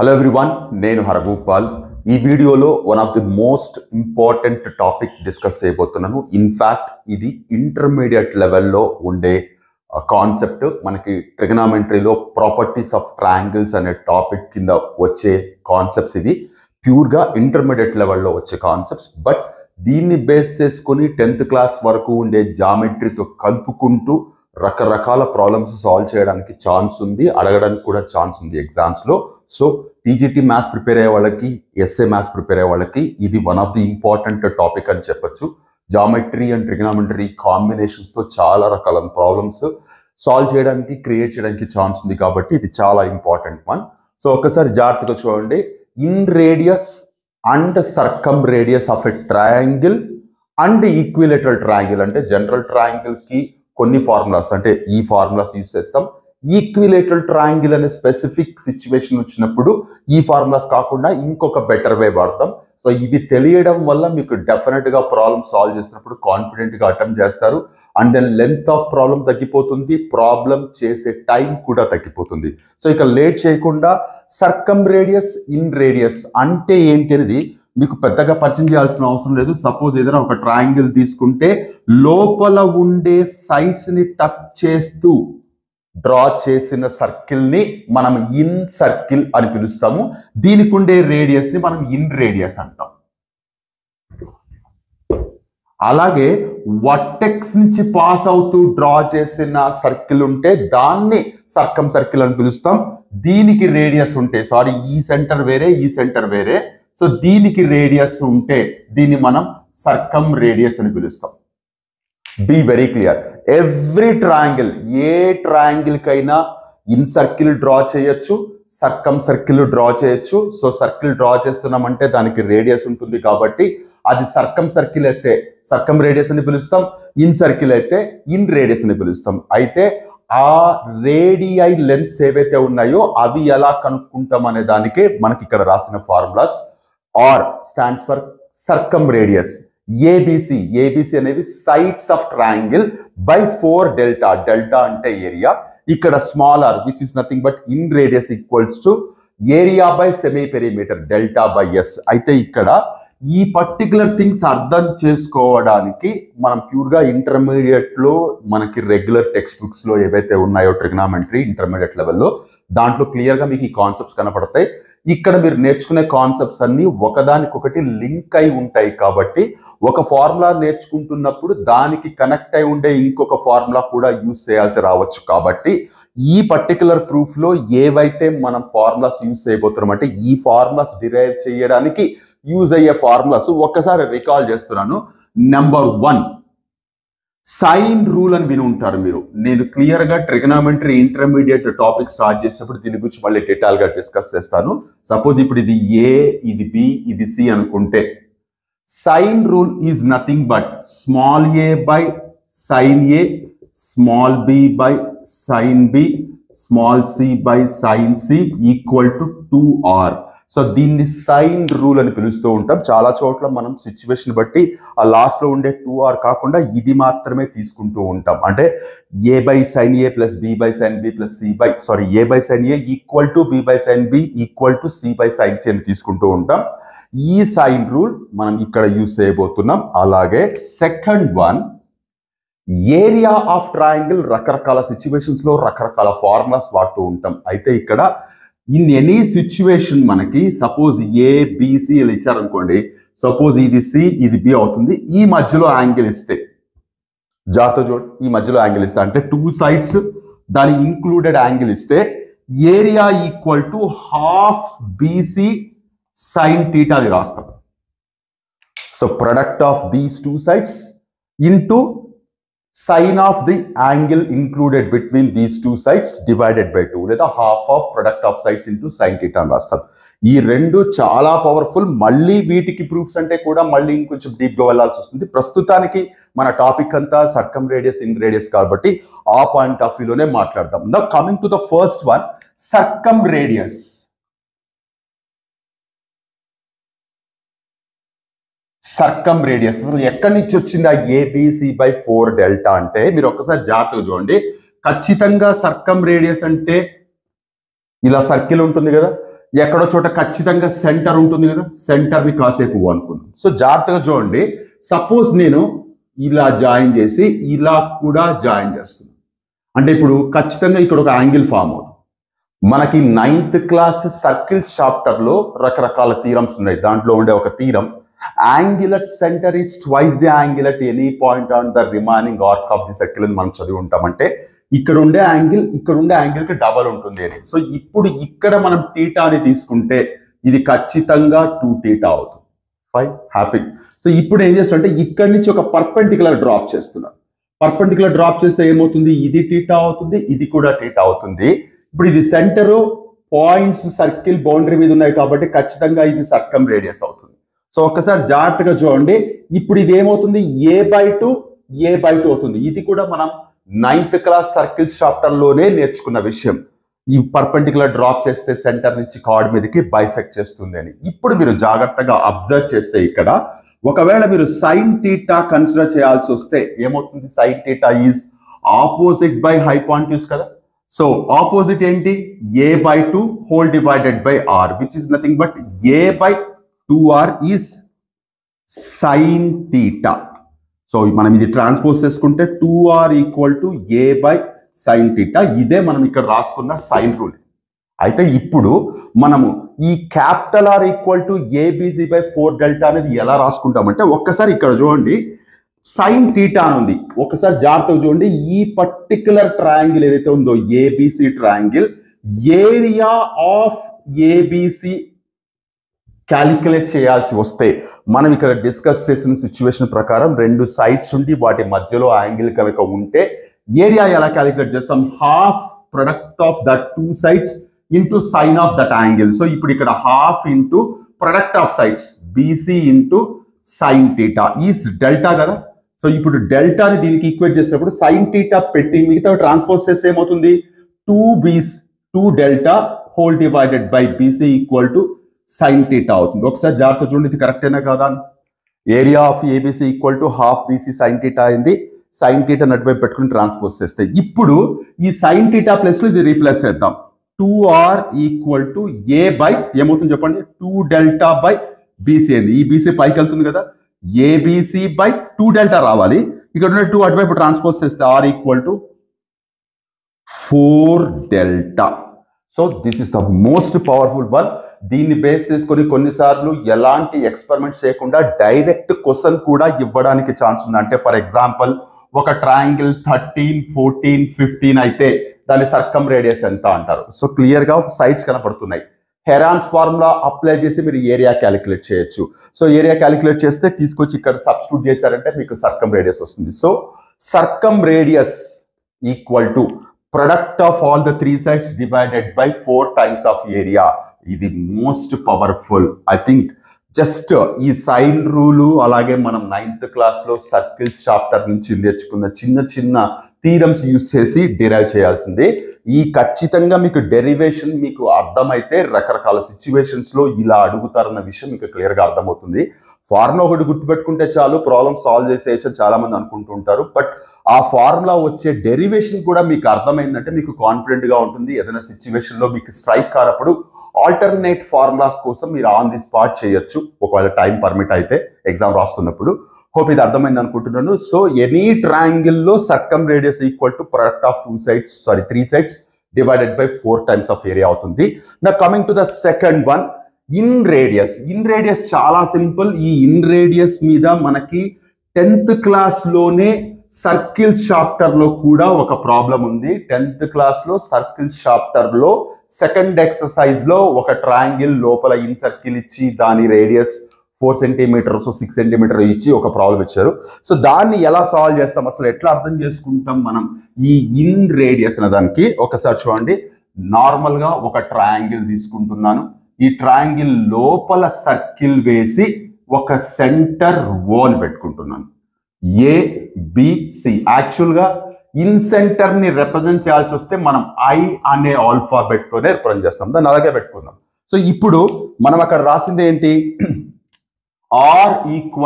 Hello everyone, Nenu Haragopal. ఈ వీడియోలో one of the most important topic discuss చేయబోతున్నాను. In fact ఇది ఇంటర్మీడియట్ లెవెల్లో ఉండే కాన్సెప్ట్. మనకి ట్రిగనామెట్రీలో ప్రాపర్టీస్ ఆఫ్ ట్రయాంగిల్స్ అనే టాపిక్ కింద వచ్చే కాన్సెప్ట్స్. ఇది ప్యూర్గా ఇంటర్మీడియట్ లెవెల్లో వచ్చే కాన్సెప్ట్స్, బట్ దీన్ని బేస్ చేసుకొని టెన్త్ క్లాస్ వరకు ఉండే జామెట్రీతో కలుపుకుంటూ రకరకాల ప్రాబ్లమ్స్ సాల్వ్ చేయడానికి ఛాన్స్ ఉంది, అడగడానికి కూడా ఛాన్స్ ఉంది ఎగ్జామ్స్లో. సో టీజీటీ మ్యాథ్స్ ప్రిపేర్ అయ్యే వాళ్ళకి, ఎస్ఏ మ్యాథ్స్ ప్రిపేర్ అయ్యే వాళ్ళకి ఇది one of the important topic అని చెప్పొచ్చు. జామెట్రీ అండ్ ట్రిగనామెట్రీ కాంబినేషన్స్తో చాలా రకాల ప్రాబ్లమ్స్ సాల్వ్ చేయడానికి, క్రియేట్ చేయడానికి ఛాన్స్ ఉంది, కాబట్టి ఇది చాలా ఇంపార్టెంట్ వన్. సో ఒకసారి జాగ్రత్తగా చూడండి. Inradius and circumradius of a triangle and equilateral triangle, అంటే జనరల్ ట్రయాంగిల్కి కొన్ని ఫార్ములాస్, అంటే ఈ ఫార్ములాస్ యూజ్ చేస్తాం. ఈక్విలేటరల్ ట్రయాంగిల్ అనే స్పెసిఫిక్ సిచ్యువేషన్ వచ్చినప్పుడు ఈ ఫార్ములాస్ కాకుండా ఇంకొక బెటర్ వే వాడతాం. సో ఇవి తెలియడం వల్ల మీకు డెఫినెట్గా ప్రాబ్లమ్ సాల్వ్ చేసినప్పుడు కాన్ఫిడెంట్గా అటెంప్ట్ చేస్తారు. And then length of problem తగ్గిపోతుంది, ప్రాబ్లం చేసే టైం కూడా తగ్గిపోతుంది. సో ఇక లేట్ చేయకుండా సర్కమ్ రేడియస్ ఇన్ రేడియస్ అంటే ఏంటి అనేది మీకు పెద్దగా పరిచయం చేయాల్సిన అవసరం లేదు. సపోజ్ ఏదైనా ఒక ట్రయాంగిల్ తీసుకుంటే లోపల ఉండే సైడ్స్ని టచ్ చేస్తూ డ్రా చేసిన సర్కిల్ని మనం ఇన్ సర్కిల్ అని పిలుస్తాము. దీనికి ఉండే రేడియస్ని మనం ఇన్ రేడియస్ అంటాం. అలాగే వర్టెక్స్ నుంచి పాస్ అవుతూ డ్రా చేసిన సర్కిల్ ఉంటే దాన్ని సర్కమ్ సర్కిల్ అని పిలుస్తాం. దీనికి రేడియస్ ఉంటే, సారీ ఈ సెంటర్ వేరే ఈ సెంటర్ వేరే, సో దీనికి రేడియస్ ఉంటే దీన్ని మనం సర్కమ్ రేడియస్ అని పిలుస్తాం. Be very clear. Every triangle, ఏ ట్రయాంగిల్కైనా ఇన్ సర్కిల్ డ్రా చేయొచ్చు, సర్కమ్ సర్కిల్ డ్రా చేయొచ్చు. సో సర్కిల్ డ్రా చేస్తున్నామంటే దానికి రేడియస్ ఉంటుంది కాబట్టి అది సర్కమ్ సర్కిల్ అయితే సర్కమ్ రేడియస్ అని పిలుస్తాం, ఇన్ సర్కిల్ అయితే ఇన్ రేడియస్ అని పిలుస్తాం. అయితే ఆ రేడియై లెన్స్ ఏవైతే ఉన్నాయో అవి ఎలా కనుక్కుంటాం అనే దానికే మనకి ఇక్కడ రాసిన formulas. R stands for circumradius, ABC, ABC అనేవి sides of triangle by 4 delta. Delta అంటే ఏరియా. ఇక్కడ small are which is nothing but inradius equals to area by semi perimeter, delta by S. అయితే ఇక్కడ ఈ particular things అర్థం చేసుకోవడానికి మనం ప్యూర్గా ఇంటర్మీడియట్లో మనకి రెగ్యులర్ టెక్స్ట్ బుక్స్లో ఏవైతే ఉన్నాయో ట్రిగనామెట్రీ ఇంటర్మీడియట్ లెవెల్లో, దాంట్లో క్లియర్గా మీకు ఈ కాన్సెప్ట్స్ కనపడతాయి. ఇక్కడ మీరు నేర్చుకునే కాన్సెప్ట్స్ అన్నీ ఒకదానికొకటి లింక్ అయి ఉంటాయి కాబట్టి ఒక ఫార్ములా నేర్చుకుంటున్నప్పుడు దానికి కనెక్ట్ అయి ఉండే ఇంకొక ఫార్ములా కూడా యూజ్ చేయాల్సి రావచ్చు. కాబట్టి ఈ పర్టికులర్ ప్రూఫ్లో ఏవైతే మనం ఫార్ములాస్ యూజ్ చేయబోతున్నాం అంటే ఈ ఫార్ములాస్ డిరైవ్ చేయడానికి యూజ్ అయ్యే ఫార్ములాస్ ఒక్కసారి రికాల్ చేస్తున్నాను. నెంబర్ 1 సైన్ రూల్ అని విని ఉంటారు మీరు. నేను క్లియర్గా ట్రిగనామెట్రీ ఇంటర్మీడియట్ టాపిక్ స్టార్ట్ చేసినప్పుడు దీని గురించి మళ్ళీ డీటెయిల్గా డిస్కస్ చేస్తాను. సపోజ్ ఇప్పుడు ఇది ఏ, ఇది బి, ఇది సి అనుకుంటే sine rule is nothing but small A by sine A, small B by sine B, small C by sine C equal to 2r. So దీన్ని సైన్ రూల్ అని పిలుస్తూ ఉంటాం. చాలా చోట్ల మనం సిచ్యువేషన్ బట్టి ఆ లాస్ట్లో ఉండే 2r కాకుండా ఇది మాత్రమే తీసుకుంటూ ఉంటాం. అంటే A by sine A plus B by sine B plus C by, sorry A by sine A equal to B by sine B equal to C by sine C అని తీసుకుంటూ ఉంటాం. ఈ సైన్ రూల్ మనం ఇక్కడ use చేయబోతున్నాం. అలాగే second 1 area of triangle. రకరకాల సిచ్యువేషన్స్లో రకరకాల ఫార్ములాస్ వాడుతూ ఉంటాం. అయితే ఇక్కడ ఇన్ ఎనీ సిచ్యువేషన్ మనకి సపోజ్ ఏబిసి ఇచ్చారనుకోండి, సపోజ్ ఇది సి ఇది బి అవుతుంది, ఈ మధ్యలో యాంగిల్ ఇస్తే జాగ్రత్త చూడండి, ఈ మధ్యలో యాంగిల్ ఇస్తే అంటే 2 సైడ్స్ దాని ఇంక్లూడెడ్ యాంగిల్ ఇస్తే area equal to 12 BC sine theta అని రాస్తాం. So product of these 2 sides into sine of the angle included between these 2 sides divided by 2 లేదా half of product of sides into sine theta అని రాస్తాం. ఈ 2 చాలా powerful. మళ్ళీ వీటికి proofs అంటే కూడా మళ్ళీ ఇంకొంచెం డీప్గా వెళ్లాల్సి వస్తుంది. ప్రస్తుతానికి మన టాపిక్ అంతా సర్కమ్ రేడియస్ ఇన్ రేడియస్ కాబట్టి ఆ పాయింట్ ఆఫ్ వ్యూలోనే మాట్లాడదాం. Now coming to the first 1 circumradius. సర్కమ్ radius అసలు ఎక్కడి నుంచి వచ్చింది? ఆ ఏబిసి బై 4 డెల్టా అంటే మీరు ఒక్కసారి జాగ్రత్తగా చూడండి. ఖచ్చితంగా సర్కమ్ రేడియస్ అంటే ఇలా సర్కిల్ ఉంటుంది కదా, ఎక్కడో చోట ఖచ్చితంగా సెంటర్ ఉంటుంది కదా, సెంటర్ని క్రాస్ అయిపోవు అనుకున్నాను. సో జాగ్రత్తగా చూడండి, సపోజ్ నేను ఇలా జాయిన్ చేసి ఇలా కూడా జాయిన్ చేస్తున్నాను అంటే ఇప్పుడు ఖచ్చితంగా ఇక్కడ ఒక యాంగిల్ ఫామ్ అవుతుంది. మనకి నైన్త్ క్లాస్ సర్కిల్స్ చాప్టర్లో రకరకాల థీరమ్స్ ఉన్నాయి. దాంట్లో ఉండే ఒక theorem, angle at centre is twice the angle at any point on the remaining arc of the circle అని మనం చదివి ఉంటామంటే ఇక్కడ ఉండే యాంగిల్కి డబల్ ఉంటుంది అని. సో ఇప్పుడు ఇక్కడ మనం టీటాని తీసుకుంటే ఇది ఖచ్చితంగా 2θ అవుతుంది. Fine, happy. సో ఇప్పుడు ఏం చేస్తుంటే ఇక్కడ నుంచి ఒక పర్పెండిక్యులర్ డ్రాప్ చేస్తున్నాను. పర్పెండిక్యులర్ డ్రాప్ చేస్తే ఏమవుతుంది, ఇది టీటా అవుతుంది, ఇది కూడా టీటా అవుతుంది. ఇప్పుడు ఇది సెంటరు, పాయింట్స్ సర్కిల్ బౌండరీ మీద ఉన్నాయి కాబట్టి ఖచ్చితంగా ఇది సర్కమ్ రేడియస్ అవుతుంది. సో ఒక్కసారి జాగ్రత్తగా చూడండి, ఇప్పుడు ఇది ఏమవుతుంది, a/2 అవుతుంది. ఇది కూడా మనం నైన్త్ క్లాస్ సర్కిల్స్ చాప్టర్లోనే నేర్చుకున్న విషయం. ఈ పర్పెండిక్యులర్ డ్రాప్ చేస్తే సెంటర్ నుంచి కార్డ్ మీదకి బైసెక్ట్ చేస్తుంది అని. ఇప్పుడు మీరు జాగ్రత్తగా అబ్జర్వ్ చేస్తే ఇక్కడ ఒకవేళ మీరు సైన్ టీటా కన్సిడర్ చేయాల్సి వస్తే ఏమవుతుంది, sine theta is opposite by hypotenuse కదా. సో ఆపోజిట్ ఏంటి, a/2 whole divided by R which is nothing but a/2r is sine theta. So మనం ఇది ట్రాన్స్పోజ్ చేసుకుంటే 2r = a/sin θ. ఇదే మనం ఇక్కడ రాసుకున్న సైన్ రూల్. అయితే ఇప్పుడు మనము ఈ R = abc/4δ అనేది ఎలా రాసుకుంటామంటే ఒక్కసారి ఇక్కడ చూడండి, సైన్ టీటా అని ఉంది. ఒకసారి జాగ్రత్తగా చూడండి, ఈ పర్టికులర్ ట్రయాంగిల్ ఏదైతే ఉందో ABC triangle, area of ABC calculate చేయాల్సి వస్తే మనం ఇక్కడ డిస్కస్ చేసిన సిచ్యువేషన్ ప్రకారం రెండు సైడ్స్ ఉండి వాటి మధ్యలో యాంగిల్ కనుక ఉంటే ఏరియా ఎలా క్యాలిక్యులేట్ చేస్తాం, half product of that two sides into sine of that angle. So ఇప్పుడు ఇక్కడ half into product of sides bc × sin θ is delta కదా. సో ఇప్పుడు డెల్టాని దీనికి ఈక్వేట్ చేసినప్పుడు సైన్ టీటా పెట్టి మిగతా ట్రాన్స్పోజ్ చేస్తే ఏమవుతుంది, 2δ / bc = sin θ అవుతుంది. ఒకసారి జాగ్రత్త చూడండి, ఇది కరెక్టేనా కాదా. Area of ABC = half bc sin θ అయింది. సైన్ టీటా నటువైపు పెట్టుకుని ట్రాన్స్పోజ్ చేస్తే ఇప్పుడు ఈ సైన్ టీటా ప్లస్ లో ఇది రీప్లేస్ చేద్దాం. 2r = a/ ఏమవుతుంది చెప్పండి, 2δ/bc అయింది. ఈ bc పైకి వెళ్తుంది కదా, abc/2δ రావాలి. ఇక్కడ ఉన్న 2 అటువైపు ట్రాన్స్పోజ్ చేస్తే r = 4δ. So this is the most powerful one. దీన్ని బేస్ చేసుకొని కొన్నిసార్లు ఎలాంటి ఎక్స్పెరిమెంట్ చేయకుండా డైరెక్ట్ క్వశ్చన్ కూడా ఇవ్వడానికి ఛాన్స్ ఉంది. అంటే ఫర్ ఎగ్జాంపుల్ ఒక ట్రయాంగిల్ 13, 14, 15 అయితే దాని సర్కమ్ రేడియస్ ఎంత అంటారు. సో క్లియర్గా సైడ్స్ కనపడుతున్నాయి. హెరాన్స్ ఫార్ములా అప్లై చేసి మీరు ఏరియా క్యాలిక్యులేట్ చేయొచ్చు. సో ఏరియా క్యాలిక్యులేట్ చేస్తే తీసుకొచ్చి ఇక్కడ సబ్స్టిట్యూట్ చేశారంటే మీకు సర్కమ్ రేడియస్ వస్తుంది. So circumradius = product of all the three sides divided by 4 times of area. ఇది most powerful. I think just ఈ సైన్ రూలు అలాగే మనం నైన్త్ క్లాస్లో సర్కిల్స్ చాప్టర్ నుంచి నేర్చుకున్న చిన్న చిన్న థీరమ్స్ యూజ్ చేసి డిరైవ్ చేయాల్సిందే. ఈ ఖచ్చితంగా మీకు డెరివేషన్ మీకు అర్థమైతే రకరకాల సిచ్యువేషన్స్లో ఇలా అడుగుతారన్న విషయం మీకు క్లియర్గా అర్థమవుతుంది. ఫార్ములా ఒకటి గుర్తుపెట్టుకుంటే చాలు ప్రాబ్లమ్ సాల్వ్ చేసేయచ్చు చాలా మంది అనుకుంటుంటారు. బట్ ఆ ఫార్ములా వచ్చే డెరివేషన్ కూడా మీకు అర్థమైందంటే మీకు కాన్ఫిడెంట్గా ఉంటుంది. ఏదైనా సిచ్యువేషన్లో మీకు స్ట్రైక్ కానప్పుడు ఆల్టర్నేట్ ఫార్ములాస్ కోసం మీరు ఆన్ ది స్పాట్ చేయొచ్చు ఒకవేళ టైం పర్మిట్ అయితే ఎగ్జామ్ రాస్తున్నప్పుడు. హోప్ ఇది అర్థమైంది అనుకుంటున్నాను. సో ఎనీ ట్రయాంగిల్లో Circumradius = product of 3 sides divided by 4 times of area అవుతుంది. Now coming to the second one, inradius చాలా సింపుల్. ఈ ఇన్ రేడియస్ మీద మనకి 10th క్లాస్లోనే సర్కిల్స్ చాప్టర్లో కూడా ఒక ప్రాబ్లం ఉంది. 10th క్లాస్లో సర్కిల్స్ చాప్టర్లో సెకండ్ ఎక్సర్సైజ్లో ఒక ట్రయాంగిల్ లోపల ఇన్ సర్కిల్ ఇచ్చి దాని రేడియస్ 4 cm 6 cm ఇచ్చి ఒక ప్రాబ్లం ఇచ్చారు. సో దాన్ని ఎలా సాల్వ్ చేస్తాం, అసలు ఎట్లా అర్థం చేసుకుంటాం మనం ఈ ఇన్ రేడియస్ అనే దానికి. ఒకసారి చూడండి, నార్మల్గా ఒక ట్రయాంగిల్ తీసుకుంటున్నాను. ఈ ట్రయాంగిల్ లోపల సర్కిల్ వేసి ఒక సెంటర్ వోని పెట్టుకుంటున్నాను abc. యాక్చువల్గా ఇన్ సెంటర్ని రిప్రజెంట్ చేయాల్సి వస్తే మనం i అనే ఆల్ఫాబెట్తోనే రిప్రజెంట్ చేస్తాం. దాన్ని అలాగే పెట్టుకుందాం. సో ఇప్పుడు మనం అక్కడ రాసింది ఏంటి, R =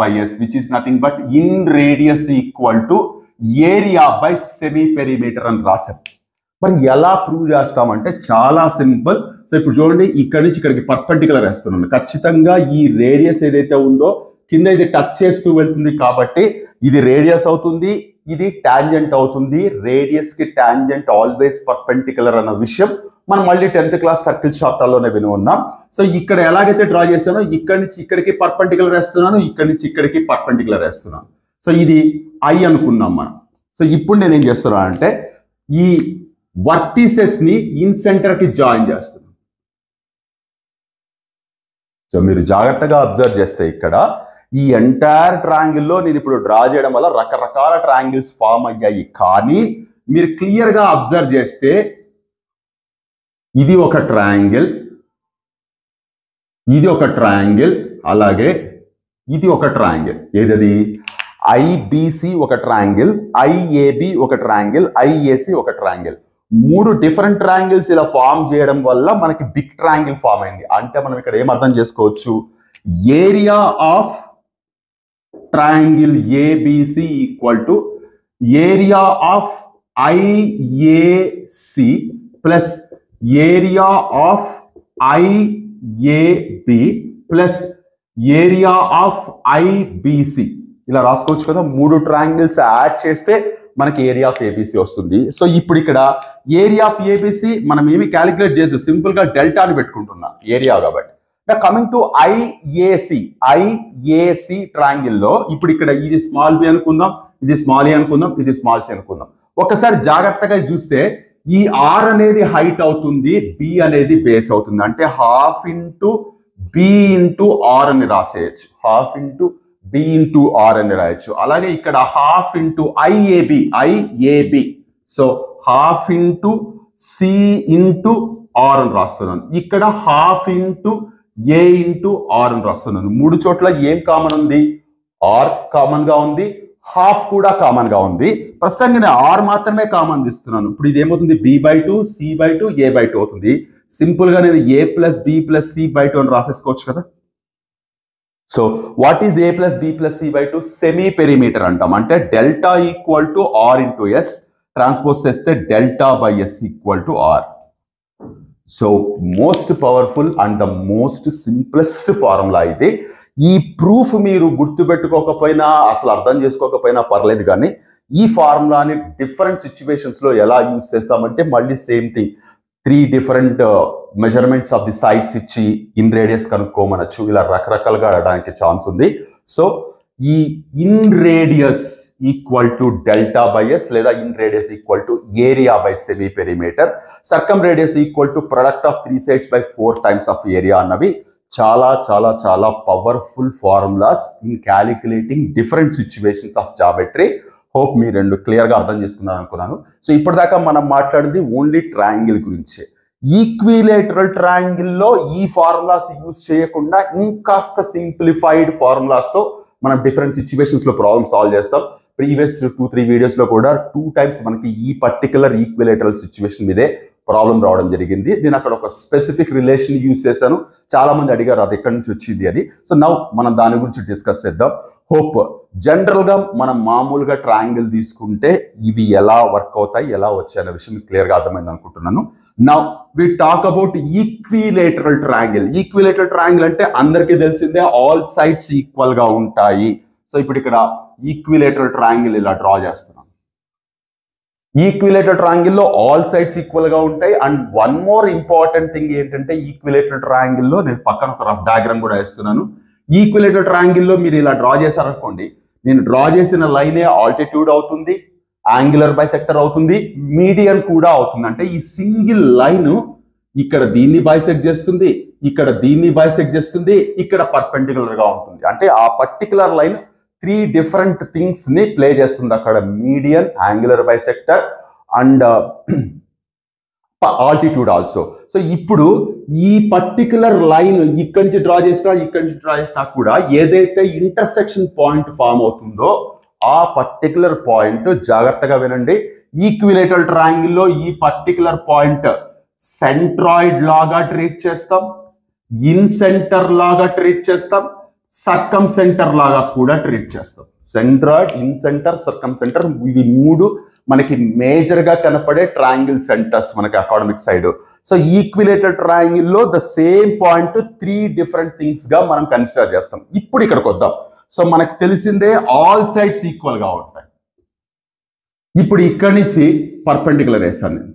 δ/s which is nothing but inradius = area by semi perimeter అని రాసాం. మరి ఎలా ప్రూవ్ చేస్తామంటే చాలా సింపుల్. సో ఇప్పుడు చూడండి, ఇక్కడి నుంచి ఇక్కడికి పర్పెండిక్యులర్ వేస్తున్నాను. ఖచ్చితంగా ఈ రేడియస్ ఏదైతే ఉందో కింద ఇది టచ్ చేస్తూ వెళ్తుంది కాబట్టి ఇది రేడియస్ అవుతుంది, ఇది టాంజెంట్ అవుతుంది. రేడియస్ కి టాంజెంట్ ఆల్వేస్ పర్పెండిక్యులర్ అన్న విషయం మనం మళ్ళీ 10th క్లాస్ సర్కిల్ షార్ట్లోనే విని ఉన్నాం. సో ఇక్కడ ఎలాగైతే డ్రా చేశానో ఇక్కడి నుంచి ఇక్కడికి పర్పెండిక్యులర్ వేస్తున్నాను, ఇక్కడి నుంచి ఇక్కడికి పర్పెండిక్యులర్ వేస్తున్నాను. సో ఇది ఐ అనుకున్నాం మనం. సో ఇప్పుడు నేనేం చేస్తున్నానంటే ఈ వర్టీసెస్ ని ఇన్ సెంటర్ కి జాయిన్ చేస్తున్నాను. సో మీరు జాగ్రత్తగా అబ్జర్వ్ చేస్తే ఇక్కడ ఈ ఎంటైర్ ట్రాంగిల్లో నేను ఇప్పుడు డ్రా చేయడం వల్ల రకరకాల ట్రాంగిల్స్ ఫామ్ అయ్యాయి. కానీ మీరు క్లియర్గా అబ్జర్వ్ చేస్తే ఇది ఒక ట్రాంగిల్, ఇది ఒక ట్రాంగిల్, అలాగే ఇది ఒక ట్రాంగిల్. ఏదది? ఐబిసి ఒక ట్రాంగిల్, ఐఏబి ఒక ట్రాంగిల్, ఐఏసి ఒక ట్రాంగిల్. 3 డిఫరెంట్ ట్రాంగిల్స్ ఇలా ఫామ్ చేయడం వల్ల మనకి బిగ్ ట్రాంగిల్ ఫామ్ అయింది. అంటే మనం ఇక్కడ ఏం అర్థం చేసుకోవచ్చు, area of triangle ABC equal to area of IAC plus area of IAB plus area of IBC. ఇలా రాసుకోవచ్చు కదా, 3 ట్రాంగిల్స్ యాడ్ చేస్తే మనకి ఏరియా ఆఫ్ ఏబిసి వస్తుంది. సో ఇప్పుడు ఇక్కడ ఏరియా ఆఫ్ ఏబిసి మనం ఏమి క్యాలిక్యులేట్ చేయొద్దు, సింపుల్ గా డెల్టాను పెట్టుకుంటున్నాం ఏరియా కాబట్టి. కమింగ్ టు ఐఏసి, ఐఏసి ట్రాంగిల్లో ఇప్పుడు ఇక్కడ ఇది స్మాల్ బి అనుకుందాం, ఇది స్మాల్ ఏ అనుకుందాం, ఇది స్మాల్ సి అనుకుందాం. ఒకసారి జాగ్రత్తగా చూస్తే ఈ ఆర్ అనేది హైట్ అవుతుంది, బి అనేది బేస్ అవుతుంది. అంటే 1/2 b into r అని రాసేయచ్చు, 1/2 b into r అని రాయొచ్చు. అలాగే ఇక్కడ 1/2 into IAB, so 1/2 c into r అని రాస్తున్నాను, ఇక్కడ 1/2 a into r అని రాస్తున్నాను. 3 చోట్ల ఏం కామన్ ఉంది? r కామన్ గా ఉంది, హాఫ్ కూడా కామన్ గా ఉంది. ప్రస్తుతానికి నేను r మాత్రమే కామన్ తీస్తున్నాను. ఇప్పుడు ఇది ఏమవుతుంది? b/2 c/2 a/2 అవుతుంది. సింపుల్ గా నేను a+b+c/2 అని రాసేసుకోవచ్చు కదా. So what is a+b+c/2? Semi perimeter అంటాం. అంటే delta equal to r into s, transpose చేస్తే delta/s = r. So most powerful and the most simplest formula ఇది. ఈ ప్రూఫ్ మీరు గుర్తుపెట్టుకోకపోయినా అసలు అర్థం చేసుకోకపోయినా పర్లేదు, కానీ ఈ ఫార్ములాని డిఫరెంట్ సిచ్యువేషన్స్ లో ఎలా యూజ్ చేస్తామంటే మళ్ళీ same thing, 3 different measurements of the sides ఇచ్చి ఇన్ రేడియస్ కనుక్కోమనొచ్చు. ఇలా రకరకాలుగా అడడానికి ఛాన్స్ ఉంది. సో ఈ in radius equal to delta/s లేదా in radius equal to area semi perimeter, సర్కమ్ radius equal to product of 3 sides by 4 times of area అన్నవి చాలా చాలా చాలా powerful formulas in calculating different situations of geometry. Hope మీరు 2 క్లియర్గా అర్థం చేసుకున్నారు అనుకున్నాను. సో ఇప్పటిదాకా మనం మాట్లాడింది ఓన్లీ ట్రయాంగిల్ గురించే. ఈక్విలేటరల్ ట్రయాంగిల్లో ఈ ఫార్ములాస్ యూజ్ చేయకుండా ఇంకాస్త సింప్లిఫైడ్ ఫార్ములాస్తో మనం డిఫరెంట్ సిచ్యువేషన్స్లో ప్రాబ్లమ్ సాల్వ్ చేస్తాం. ప్రీవియస్ 2-3 వీడియోస్లో కూడా 2 times మనకి ఈ పర్టికులర్ ఈక్విలేటరల్ సిచ్యువేషన్ మీదే ప్రాబ్లం రావడం జరిగింది. నేను అక్కడ ఒక స్పెసిఫిక్ రిలేషన్ యూజ్ చేశాను, చాలా మంది అడిగారు అది ఎక్కడి నుంచి వచ్చింది అని. సో నౌ మనం దాని గురించి డిస్కస్ చేద్దాం. హోప్ జనరల్గా మనం మామూలుగా ట్రయాంగిల్ తీసుకుంటే ఇవి ఎలా వర్క్ అవుతాయి, ఎలా వచ్చాయి అనే విషయం క్లియర్గా అర్థమైంది అనుకుంటున్నాను. Now we talk about equilateral triangle. Equilateral triangle అంటే అందరికీ తెలిసిందే, ఆల్ సైడ్స్ ఈక్వల్ గా ఉంటాయి. సో ఇప్పుడు ఇక్కడ ఈక్విలేటరల్ ట్రయాంగిల్ ఇలా డ్రా చేస్తున్నాం. ఈక్విలేటరల్ ట్రయాంగిల్లో ఆల్ సైడ్స్ ఈక్వల్ గా ఉంటాయి. అండ్ 1 మోర్ ఇంపార్టెంట్ థింగ్ ఏంటంటే ఈక్విలేటరల్ ట్రయాంగిల్లో నేను పక్కన ఒక రఫ్ డయాగ్రామ్ కూడా వేస్తున్నాను. ఈక్విలేటరల్ ట్రయాంగిల్లో మీరు ఇలా డ్రా చేశారనుకోండి, నేను డ్రా చేసిన లైనే ఆల్టిట్యూడ్ అవుతుంది, యాంగులర్ బైసెక్టర్ అవుతుంది, మీడియన్ కూడా అవుతుంది. అంటే ఈ సింగిల్ లైన్ ఇక్కడ దీన్ని బైసెక్ట్ చేస్తుంది, ఇక్కడ దీన్ని బైసెక్ట్ చేస్తుంది, ఇక్కడ పర్పెండిక్యులర్ గా ఉంటుంది. అంటే ఆ పర్టికులర్ లైన్ 3 డిఫరెంట్ థింగ్స్ ని ప్లే చేస్తుంది. అక్కడ median, angular bisector and altitude also. So ఇప్పుడు ఈ పర్టికులర్ లైన్ ఇక్కడి నుంచి డ్రా చేసినా, ఇక్కడి నుంచి డ్రా చేసినా కూడా ఏదైతే ఇంటర్సెక్షన్ పాయింట్ ఫామ్ అవుతుందో ఆ పర్టికులర్ పాయింట్, జాగ్రత్తగా వినండి, ఈక్విలేటరల్ ట్రయాంగిల్లో ఈ పర్టికులర్ పాయింట్ సెంట్రాయిడ్ లాగా ట్రీట్ చేస్తాం, ఇన్ సెంటర్ లాగా ట్రీట్ చేస్తాం, సర్కమ్ సెంటర్ లాగా కూడా ట్రీట్ చేస్తాం. సెంట్రాయిడ్, ఇన్ సెంటర్, సర్కమ్ సెంటర్, ఇవి 3 మనకి మేజర్ గా కనపడే ట్రయాంగిల్ సెంటర్స్ మనకి academic side. So equilateral triangle లో the same point three different things గా మనం కన్సిడర్ చేస్తాం. ఇప్పుడు ఇక్కడికి వద్దాం. సో మనకు తెలిసిందే ఆల్ సైడ్స్ ఈక్వల్ గా ఉంటాయి. ఇప్పుడు ఇక్కడి నుంచి పర్పెండిక్యులర్ వేస్తాను నేను.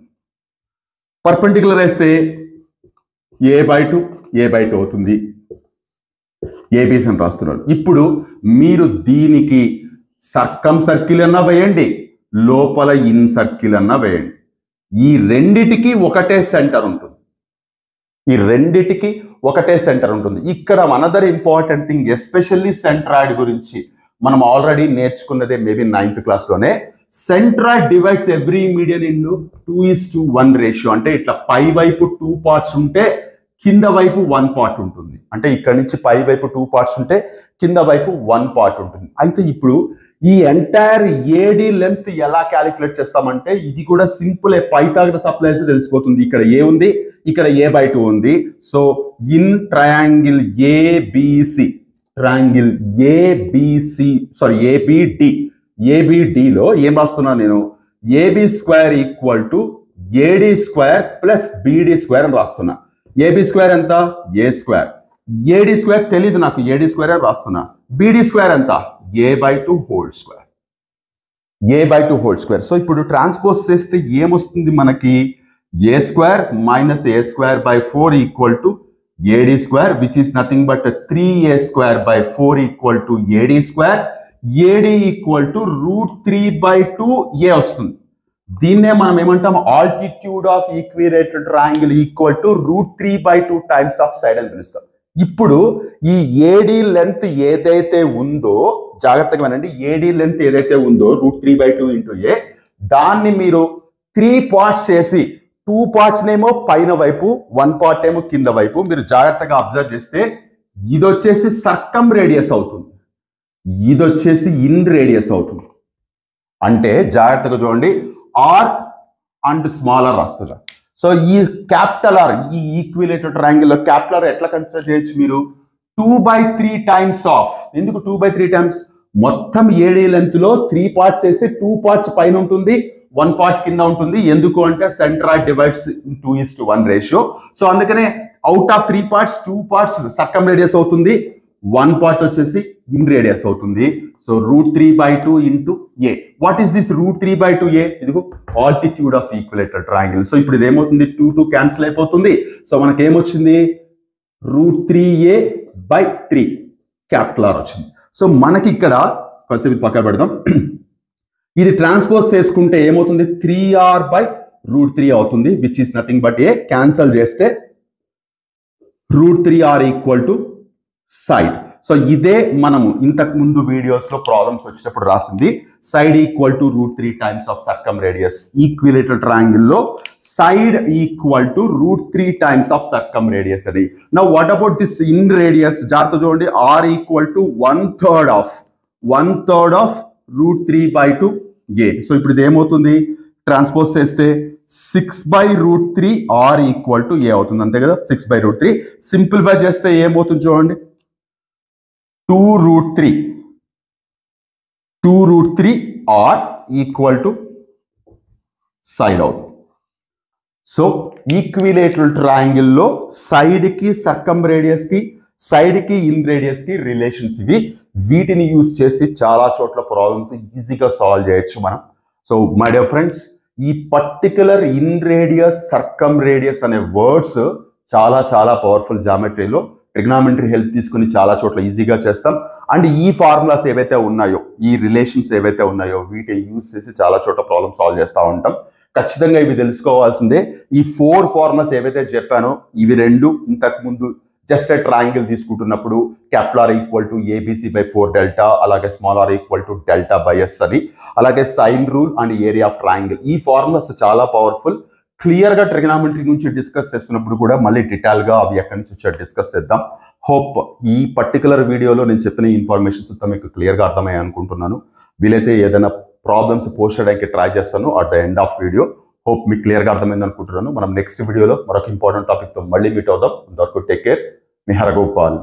పర్పెండిక్యులర్ వేస్తే a/2 అవుతుంది, ఏబీసీ అని రాస్తున్నారు. ఇప్పుడు మీరు దీనికి సర్కం సర్కిల్ అన్నా వేయండి, లోపల ఇన్ సర్కిల్ అన్నా వేయండి, ఈ రెండిటికి ఒకటే సెంటర్ ఉంటుంది. ఇక్కడ another important thing, especially centroid గురించి మనం ఆల్రెడీ నేర్చుకున్నదే మేబీ నైన్త్ క్లాస్లోనే. Centroid divides every median in 2:1 ratio. అంటే ఇట్లా పై వైపు 2 పార్ట్స్ ఉంటే కింద వైపు 1 పార్ట్ ఉంటుంది. అంటే ఇక్కడ నుంచి పై వైపు 2 పార్ట్స్ ఉంటే కింద వైపు 1 పార్ట్ ఉంటుంది. అయితే ఇప్పుడు ఈ ఎంటైర్ ఏడి లెంత్ ఎలా క్యాలిక్యులేట్ చేస్తామంటే ఇది కూడా సింపుల్, పైథాగరస్ అప్లైస్ తెలిసిపోతుంది. ఇక్కడ ఏ ఉంది, ఇక్కడ a/2 ఉంది. So in triangle ABC, triangle ABC sorry ABD, ఏబిడిలో ఏం రాస్తున్నా నేను, AB² = AD² + BD² అని రాస్తున్నా. AB² ఎంత, A². AD² తెలియదు నాకు, AD² అని రాస్తున్నా. BD² ఎంత, A/2 A/2. సో ఇప్పుడు ట్రాన్స్పోజ్ చేస్తే ఏమొస్తుంది మనకి, A² - A²/4 = AD² which is nothing but 3A²/4 = AD². AD = √3/2 A వస్తుంది. దీన్నే మనం ఏమంటాం, altitude of equilateral triangle = √3/2 times of side అని పిలుస్తాం. ఇప్పుడు ఈ ఏడి లెంత్ ఏదైతే ఉందో, జాగ్రత్తగా వినండి, ఏడి లెంత్ ఏదైతే ఉందో √3/2 A, దాన్ని మీరు 3 పార్ట్స్ చేసి 2 పార్ట్స్ నేమో పైన వైపు, 1 పార్ట్ ఏమో కింద వైపు. మీరు జాగ్రత్తగా అబ్జర్వ్ చేస్తే ఇది వచ్చేసి సర్కం రేడియస్ అవుతుంది, ఇది వచ్చేసి ఇన్ రేడియస్ అవుతుంది. అంటే జాగ్రత్తగా చూడండి, ఆర్ అండ్ స్మాలర్ రాస్తున్నారు. సో ఈ క్యాపిటల్ ఆర్, ఈ ఈక్విలేటర్ ట్రయాంగిల్ లో క్యాపిటల్ ఆర్ ఎట్లా కన్సిడర్ చేయొచ్చు మీరు, 2/3 టైమ్స్ ఆఫ్. ఎందుకు 2/3 టైమ్స్, మొత్తం ఏడి లెంత్ లో 3 పార్ట్స్ వేస్తే 2 పార్ట్స్ పైన ఉంటుంది, 1 పార్ట్ కింద ఉంటుంది. ఎందుకు అంటే సెంట్రాయిడ్ డివైడ్స్ 2:1 రేషియో. సో అందుకనే out of 3 parts 2 parts సర్కమ్ radius అవుతుంది, 1 పార్ట్ వచ్చేసి ఇన్ రేడియస్ అవుతుంది. So √3/2 A. What is this √3/2 A? ఇదిగో altitude of equilateral triangle. So ఇప్పుడు ఇదేమవుతుంది, 2 క్యాన్సిల్ అయిపోతుంది. సో మనకేమొచ్చింది √3A/3 క్యాపిటల్ R వచ్చింది. సో మనకి ఇక్కడ కొంచెం పక్కన పెడదాం, ఇది ట్రాన్స్పోజ్ చేసుకుంటే ఏమవుతుంది, 3R/√3 అవుతుంది which is nothing but A. Cancel చేస్తే √3R = సైడ్. సో ఇదే మనము ఇంతకు ముందు వీడియోస్ లో ప్రాబ్లమ్స్ వచ్చేటప్పుడు రాసింది, side = √3 times of సర్కమ్ radius. Equilateral triangle లో side = √3 టైమ్స్ ఆఫ్ సర్కమ్ రేడియస్. అది నా what about this in radius, జాగ్రత్త చూడండి, R = 1/3 of √3/2 A. సో ఇప్పుడు ఇది ఏమవుతుంది, ట్రాన్స్పోజ్ చేస్తే 6/√3 R = A అవుతుంది. అంతే కదా, 6/√3. సింప్లిఫై చేస్తే ఏమవుతుంది చూడండి, 2/√3 R = సైడ్ అవుతుంది. సో ఈక్విలేటరల్ ట్రయాంగిల్ లో సైడ్ కి సర్కమ్ రేడియస్ కి, సైడ్ కి ఇన్ రేడియస్ కి రిలేషన్స్ ఇవి. వీటిని యూజ్ చేసి చాలా చోట్ల ప్రాబ్లమ్స్ ఈజీగా సాల్వ్ చేయొచ్చు మనం. సో మై డియర్ ఫ్రెండ్స్, ఈ పర్టికులర్ ఇన్ రేడియస్ సర్కమ్ రేడియస్ అనే వర్డ్స్ చాలా చాలా పవర్ఫుల్. జామెట్రీలో ట్రిగ్నామెంటరీ హెల్ప్ తీసుకుని చాలా చోట్ల ఈజీగా చేస్తాం. అండ్ ఈ ఫార్ములాస్ ఏవైతే ఉన్నాయో, ఈ రిలేషన్స్ ఏవైతే ఉన్నాయో వీటిని యూజ్ చేసి చాలా చోట్ల ప్రాబ్లమ్ సాల్వ్ చేస్తూ ఉంటాం. ఖచ్చితంగా ఇవి తెలుసుకోవాల్సిందే. ఈ 4 ఫార్ములాస్ ఏవైతే చెప్పానో ఇవి 2 ఇంతకుముందు జస్ట్ ట్రయాంగిల్ తీసుకుంటున్నప్పుడు R = ABC/4 delta, అలాగే r = delta/s అని, అలాగే sine rule and area of triangle. ఈ ఫార్ములాస్ చాలా పవర్ఫుల్. క్లియర్ గా ట్రిగ్నామెంటరీ నుంచి డిస్కస్ చేస్తున్నప్పుడు కూడా మళ్ళీ డీటెయిల్ గా అవి ఎక్కడి నుంచి వచ్చారు డిస్కస్ చేద్దాం. హోప్ ఈ పర్టికులర్ వీడియోలో నేను చెప్పిన ఇన్ఫర్మేషన్స్ అంతా మీకు క్లియర్ గా అర్థమయ్యాయి అనుకుంటున్నాను. వీలైతే ఏదైనా ప్రాబ్లమ్స్ పోస్ట్ చేయడానికి ట్రై చేస్తాను at the end of video. Hope మీకు క్లియర్ గా అర్థమైంది అనుకుంటున్నాను. మనం నెక్స్ట్ వీడియోలో మరొక ఇంపార్టెంట్ టాపిక్ తో మళ్ళీ మీట్ అవుదాం. అంతవరకు టేక్ కేర్. మీ హరగోపాల్.